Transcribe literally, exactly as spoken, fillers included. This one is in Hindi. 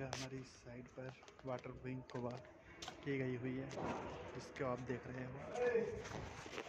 देखिएगा हमारी साइड पर वाटर विंग को बाहर की गई हुई है जिसको आप देख रहे हो।